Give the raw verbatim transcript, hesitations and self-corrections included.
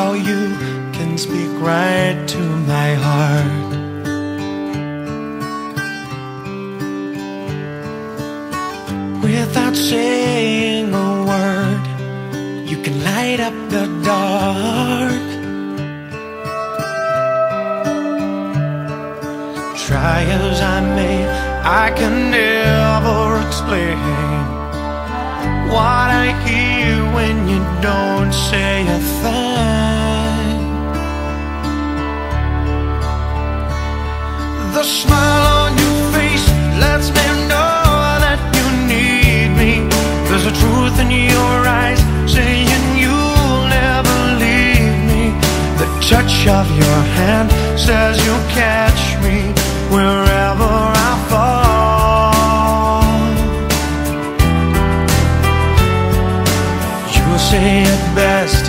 how you can speak right to my heart. Without saying a word, you can light up the dark. Try as I may, I can never explain what I hear when you don't say a thing. The smile on your face lets me know that you need me. There's a truth in your eyes saying you'll never leave me. The touch of your hand says you'll catch me wherever I fall. You say it best.